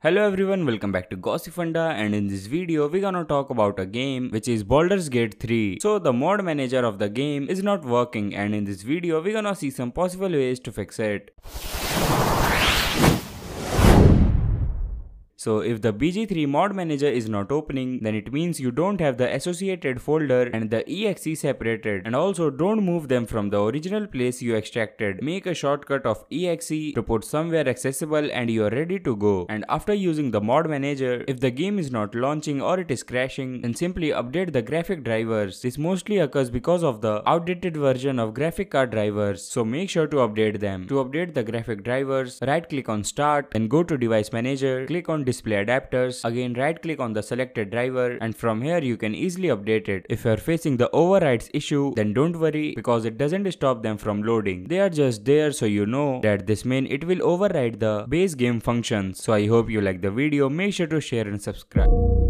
Hello everyone, welcome back to Gossipfunda, and in this video we're gonna talk about a game which is Baldur's Gate 3. So the mod manager of the game is not working, and in this video we're gonna see some possible ways to fix it. So if the BG3 mod manager is not opening, then it means you don't have the associated folder and the exe separated, and also don't move them from the original place you extracted. Make a shortcut of exe to put somewhere accessible and you are ready to go. And after using the mod manager, if the game is not launching or it is crashing, then simply update the graphic drivers. This mostly occurs because of the outdated version of graphic card drivers, so make sure to update them. To update the graphic drivers, right click on start, then go to device manager, click on display adapters, again right click on the selected driver, and from here you can easily update it. If you are facing the overrides issue, then don't worry, because it doesn't stop them from loading. They are just there so you know that this means it will override the base game functions. So I hope you like the video. Make sure to share and subscribe.